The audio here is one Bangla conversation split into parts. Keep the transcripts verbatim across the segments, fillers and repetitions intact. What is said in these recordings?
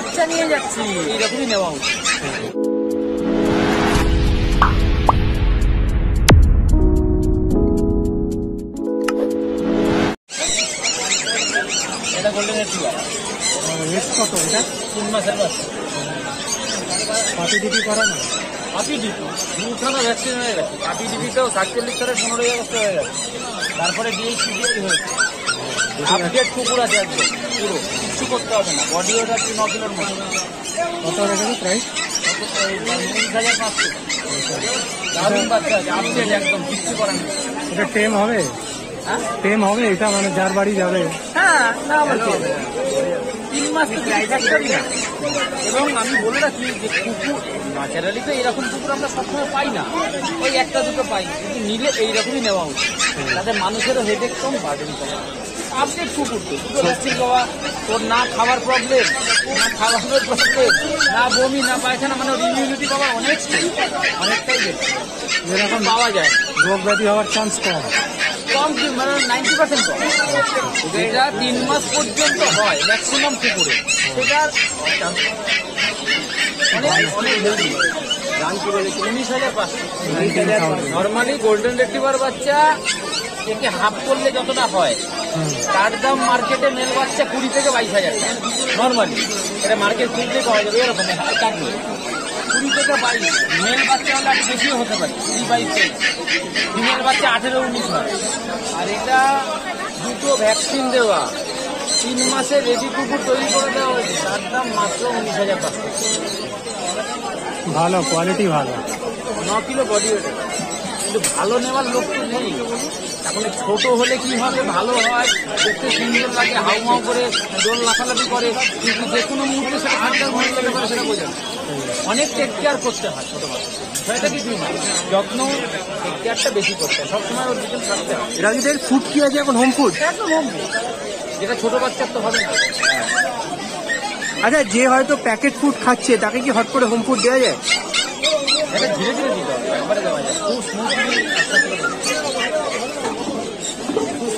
বাচ্চা নিয়ে যাচ্ছি, এরকমই নেওয়া উচিত। এটা গোল্ডেন রিট্রিভার, রেস কত? এটা তিন মাসের বাচ্চা, পাটি ডিপি করা না? পাটি ডিপি দুখানা ভ্যাকসিন হয়ে গেছে, পাটি ডিপিতেও সাতচল্লিশ সালে পনেরোই আগস্ট হয়ে গেছে, তারপরে ডিএইচসি হয়েছে। আপডেট কুকুর আছে একদম পুরো, কিছু করতে হবে না। বডি ওয়েট আছে ন কিলোর মতো। কত রেখেছে প্রাইস? উনিশ হাজার পাঁচশো দারুণ বাচ্চা আছে, আপডেট একদম, কিচ্ছু করার নেই। এটা টেম হবে? হ্যাঁ টেম হবে এটা, মানে যার বাড়ি যাবে। হ্যাঁ না বলছি তিন মাস তো যাই থাকবি না। এবং আমি বলে রাখি যে কুকুর ন্যাচারালি তো এরকম কুকুর আমরা সবসময় পাই না, ওই একটা দুটো পাই, কিন্তু নিলে এইরকমই নেওয়া উচিত, তাতে মানুষেরও হেডেক কম, বার্ডেন কম। আপডেট কুকুর তো দুটো ভ্যাকসিন দেওয়া, ওর না খাবার প্রবলেম, না খাওয়ানোর প্রবলেম, না বমি, না পায়খানা, মানে ওর ইমিউনিটি পাওয়া অনেক অনেকটাই বেশি, যেরকম পাওয়া যায়। রোগ ব্যাধি হওয়ার চান্স কম কম মানে নাইনটি পার্সেন্ট কম। যেটা তিন মাস পর্যন্ত হয় ম্যাক্সিমাম কুকুরে, সেটার অনেক অনেক হেলদি। দাম কি বলে? উনিশ হাজার পাঁচশো। নর্মালি গোল্ডেন রিট্রিভার বাচ্চা থেকে হাফ করলে যতটা হয়, তার দাম মার্কেটে মেল বাচ্চা কুড়ি থেকে বাইশ হাজার নর্মালি। এটা মার্কেট কিনতে পাওয়া যাবে এরকম কাটবে কুড়ি থেকে বাইশ। মেল বাচ্চা হলে আরো বেশিও হতে পারে, কুড়ি বাইশ তেইশ। ফিমেল বাচ্চা আঠেরো উনিশ হয়। আর এটা দুটো ভ্যাকসিন দেওয়া, তিন মাসে রেডি কুকুর তৈরি করে দেওয়া হয়েছে, তার দাম মাত্র উনিশ হাজার পাঁচশো। ভালো কোয়ালিটি, ভালো ন কিলো বডি ওয়েট। কিন্তু ভালো নেওয়ার লোক তো নেই এখন। ছোট হলে কি হবে? ভালো হয়, দেখতে সুন্দর লাগে, হাউমাউ করে দোল লাফালাফি করে, কিন্তু যে কোনো মুহূর্তে সেটা হাজার ঘন্টা করে সেটা বোঝানো। অনেক টেক কেয়ার করতে হয় ছোটো বাচ্চা, সেটা কিছুই না, যত্ন টেক কেয়ারটা বেশি করতে হয়, সবসময় ওর ডিটেল থাকতে হয়। রাজুদের ফুড কি আছে এখন? হোম ফুড, একদম হোম ফুড, যেটা ছোটো বাচ্চার তো হবে না। আচ্ছা, যে হয়তো প্যাকেট ফুড খাচ্ছে তাকে কি হট করে হোম ফুড দেওয়া যায়? এটা ধীরে ধীরে দিতে হবে, একবারে দেওয়া যায় খুব স্মুথলি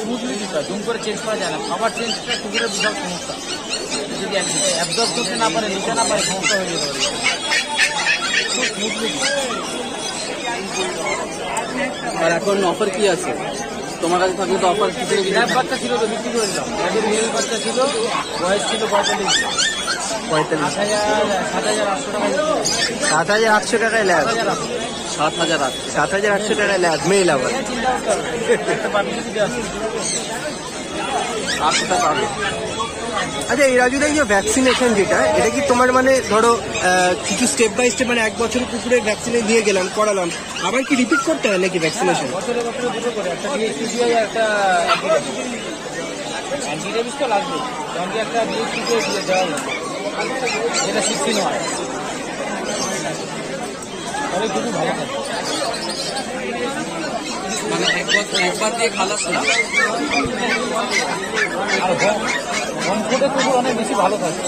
স্মুথলি দিতে হয়, দুম করে চেঞ্জ করা যায় না। খাবার চেঞ্জটা কুকুরের বিশাল সমস্যা, যদি অ্যাবজর্ব করতে না পারে, নিতে না পারে, সমস্যা হয়ে যেতে পারে। খুব স্মুথলি। আর এখন অফার কি আছে তোমার কাছে? থাকলে তো অফার কিছু ল্যাব বাচ্চা ছিল তো বিক্রি করে দিলাম, মেল বাচ্চা ছিল, বয়স ছিল পঁয়তাল্লিশ পঁয়তাল্লিশ সাত হাজার সাত হাজার আটশো টাকায় সাত হাজার আটশো টাকায় ল্যাব সাত হাজার আট সাত হাজার আটশো টাকায় ল্যাব মেল। আবার আটশো টাকা আগে। আচ্ছা, এই রাজুদা যে ভ্যাকসিনেশন যেটা, এটা কি তোমার মানে ধরো কিছু স্টেপ বাই স্টেপ, মানে এক বছরের কুকুরে ভ্যাকসিনে দিয়ে গেলাম, করালাম, আবার কি রিপিট করতে হয় নাকি ভ্যাকসিনেশন? মানে একবার দিয়ে খালাস না। আর হোম ফুডে কুকুর অনেক বেশি ভালো থাকে,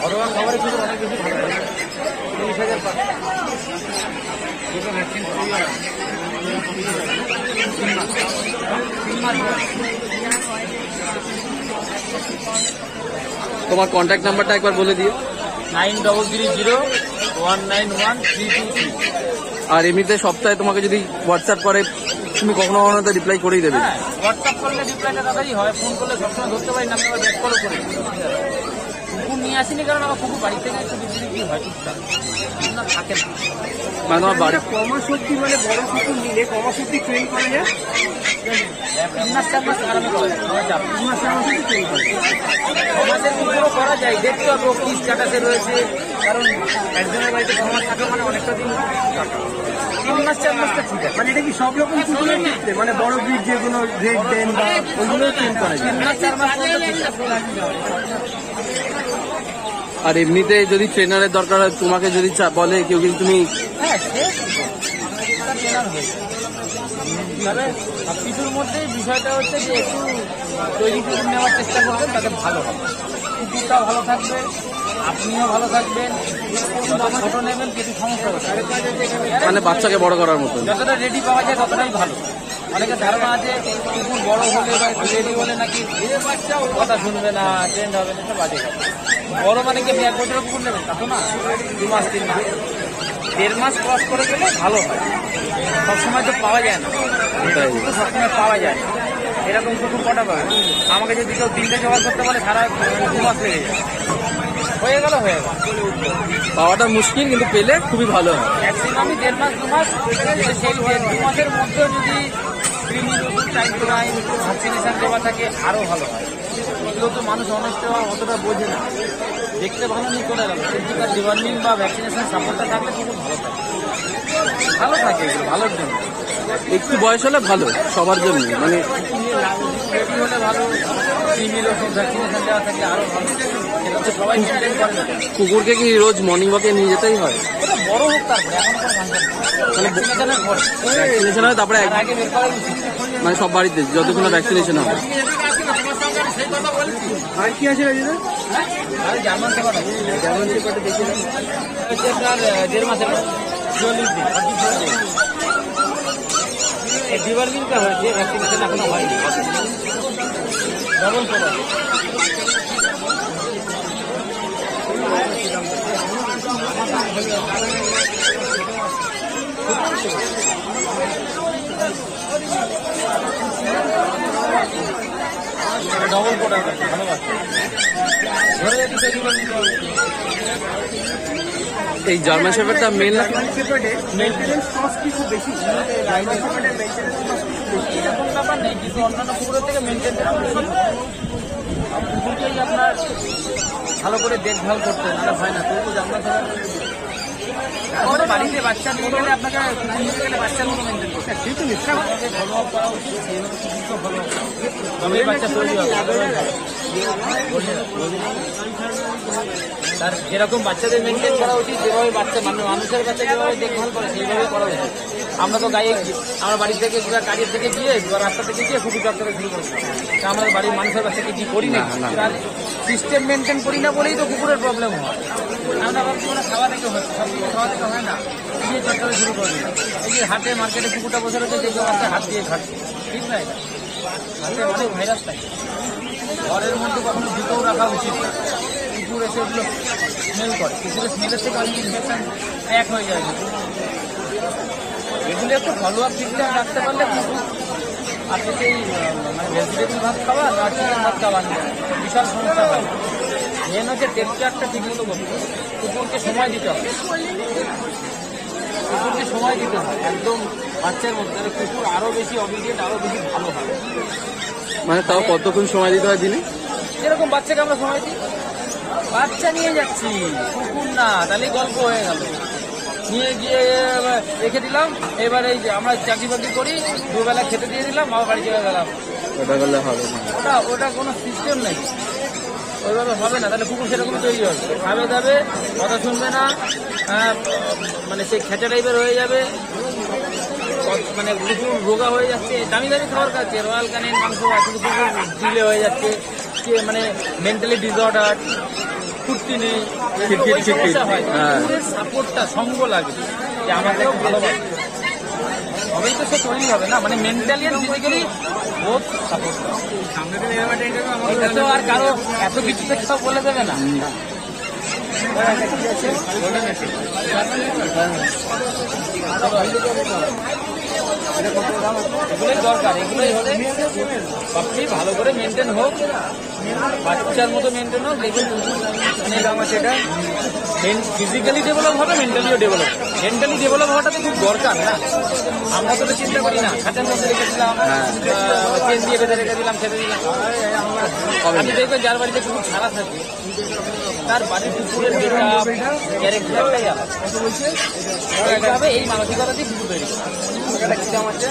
ঘরোয়া খাবারে কুকুর অনেক বেশি ভালো থাকে। তিরিশ হাজার পাঁচ দুটো ভ্যাকসিন তোমার কন্ট্যাক্ট নাম্বারটা একবার বলে দিও। Nine double three zero one nine one three two three. আর এমনিতে সপ্তাহে তোমাকে যদি হোয়াটসঅ্যাপ করে, তুমি কখনো কখনো তো রিপ্লাই করেই দেবে। হোয়াটসঅ্যাপ করলে রিপ্লাইটা দাদাই হয়, ফোন করলে সবসময় ধরতে পারি না, আমরা ব্যাক কলও করি। কুকুর নিয়ে আসিনি কারণ আমার কুকুর বাড়ি থেকে একটু বিক্রি কি হয়, টুকটাক না থাকে না। মানে আমার বাড়ি কমা সত্যি, মানে বড় কুকুর নিলে কমা সত্যি ট্রেন করা যায়, তিন মাস চার মাস আরামে করা যায়, তিন মাস চার মাস ট্রেন করা যায়। সমাজের কুকুরও করা যায়, দেখতে হবে কি স্ট্যাটাসে রয়েছে, কারণ একজনের বাড়িতে সমাজ থাকা মানে অনেকটা দিন কাটা। তিন মাস চার মাসটা ঠিক আছে, মানে এটা কি সব রকম কুকুরের ক্ষেত্রে, মানে বড় ব্রিড যেগুলো রেড টেন বা ওইগুলোই ট্রেন করা যায়? তিন মাস চার মাস আর এমনিতে যদি ট্রেনারের দরকার হয় তোমাকে যদি বলে কেউ, কিন্তু তুমি সব কিছুর মধ্যে বিষয়টা হচ্ছে যে একটু তৈরি করে নেওয়ার চেষ্টা করবেন, তাতে ভালো হবে, কুকুরটাও ভালো থাকবে, আপনিও ভালো থাকবেন। ছোট নেবেন কিছু সমস্যা হবে, মানে বাচ্চাকে বড় করার মতো যতটা রেডি পাওয়া যায় ততটাই ভালো। अनेक धारणा आज कुकुर बड़ हम रेडी हम ना कि कथा सुनबे ना ट्रेंड है ना सब बाजे बड़ो मान कि एक बचर कुकुर ने तो ना दो मास तीन मास डेढ़ मास क्रॉस कर गले भलो है सब समय तो पावा जाए ना सब समय पावा जाए एरकम कुकुर कटा पावे हमें जो क्यों तीन टे जवाब करते सारा दो मास लेगे जाए হয়ে গেল হয়ে গেল পাওয়াটা মুশকিল কিন্তু পেলে খুবই ভালো হয়। ম্যাক্সিমাম দেড় মাস দু মাস সেই হয় দু মাসের মধ্যে যদি ক্রিমি ওষুধ টাইম টু টাইম ভ্যাকসিনেশন দেওয়া থাকে আরও ভালো হয়। এগুলো তো মানুষ অনেকটা অতটা বোঝে না, দেখতে ভালো নিয়ে চলে গেল কিন্তু তার ডিভার্নিং বা ভ্যাকসিনেশন সাপোর্টটা থাকলে কিন্তু ভালো থাকে ভালো থাকে এগুলো ভালোর জন্য একটু বয়স হলে ভালো সবার জন্য মানে হলে ভালো ক্রিমি ওষুধ ভ্যাকসিনেশন দেওয়া থাকে আরও ভালো। कुकुर के कि रोज मॉर्निंग वॉके नहीं जाते ही मैं सब बाड़ी जो वैक्सीनेशन है डबल कोटा जार्मान शेफार्ड का मेल मेल ব্যাপার নেই কিন্তু অন্যান্য পুকুরের থেকে মেনটেন পুকুরকেই আপনার ভালো করে দেখভাল করতে না হয় না তবু যে আপনার ধরো বাড়িতে বাচ্চা নিয়ে গেলে আপনাকে নিয়ে গেলে বাচ্চার মতো মেনটেন করতে সেই তো নিশ্চয় আপনাকে ফলো আপ করা উচিত সেই মতো কিছু ফলো আপ তবে বাচ্চা তৈরি হবে তার যেরকম বাচ্চাদের মেনটেন করা উচিত যেভাবে বাচ্চা মানে মানুষের কাছে যেভাবে দেখভাল করে সেইভাবে করা উচিত। আমরা তো গায়ে আমরা বাড়ি থেকে কিংবা কাজের থেকে গিয়ে বা রাস্তা থেকে গিয়ে খুবই ডাক্তারের শুরু করি তা আমরা বাড়ির মানুষের কাছে কি করি না সিস্টেম মেনটেন করি না বলেই তো কুকুরের প্রবলেম হয়। আমরা ভাবছি মানে খাওয়া থেকে হয় খাওয়া থেকে হয় না গিয়ে ডাক্তারে শুরু করি না এই যে হাটে মার্কেটে কুকুরটা বসে রয়েছে দেখবে বাচ্চা হাত দিয়ে খাচ্ছে ঠিক না এটা হাতে অনেক ভাইরাস থাকে ঘরের মধ্যে কখনো জুতোও রাখা উচিত না কুকুর এসে ওগুলো স্মেল করে কুকুরের স্মেলের থেকে অনেক ইনফেকশন এক হয়ে যায় এগুলো একটু ফলো আপ ঠিকঠাক রাখতে পারলে কুকুর আপনি সেই মানে ভেজিটেবল ভাত খাওয়া আর চিকেন ভাত খাওয়া বিশাল সমস্যা হয়। মেন হচ্ছে টেম্পারেচারটা ঠিকমতো বলতে কুকুরকে সময় দিতে হবে কুকুরকে সময় দিতে হবে একদম বাচ্চার মধ্যে কুকুর আরও বেশি অবিডিয়েন্ট আরও বেশি ভালো হয় মানে তাও কতক্ষণ সময় দিতে হয় দিনে যেরকম বাচ্চাকে আমরা সময় দিই বাচ্চা নিয়ে যাচ্ছি কুকুর না তাহলে গল্প হয়ে গেল নিয়ে গিয়ে রেখে দিলাম এবার এই যে আমরা চাকরি বাকরি করি দুবেলা খেতে দিয়ে দিলাম আমার বাড়ি চলে গেলাম ওটা করলে হবে ওটা ওটা কোনো সিস্টেম নেই ওইভাবে হবে না তাহলে কুকুর সেরকম তৈরি হবে খাবে যাবে কথা শুনবে না মানে সেই খেঁচা টাইপের হয়ে যাবে মানে কুকুর রোগা হয়ে যাচ্ছে দামি দামি খাওয়ার খাচ্ছে রয়্যাল ক্যানিন মাংস ডিলে হয়ে যাচ্ছে মানে মেন্টালি ডিসঅর্ডার ফুর্তি নেই সমস্যা হয় সাপোর্টটা সঙ্গ লাগে যে আমাদেরও ভালোবাসে তবেই তো সে তৈরি হবে না মানে মেন্টালি আর ফিজিক্যালি বহুত সাপোর্ট এটা তো আর কারো এত কিছু সব বলে দেবে না এগুলোই দরকার এগুলোই হলে আপনি ভালো করে মেনটেন হোক বাচ্চার মতো মেনটেন হোক দেখুন মানে আমার সেটা ফিজিক্যালি ডেভেলপ হবে মেন্টালিও ডেভেলপ মেন্টালি ডেভেলপ হওয়াটা তো খুব দরকার না আমরা তো চিন্তা করি না খাটের মধ্যে রেখে দিলাম চেন দিয়ে বেঁধে রেখে দিলাম খেতে দিলাম আপনি দেখবেন যার বাড়িতে কুকুর ছাড়া থাকে তার বাড়ির কুকুরের ক্যারেক্টারটাই আলাদা এই মানসিকতা দিয়ে কুকুর তৈরি।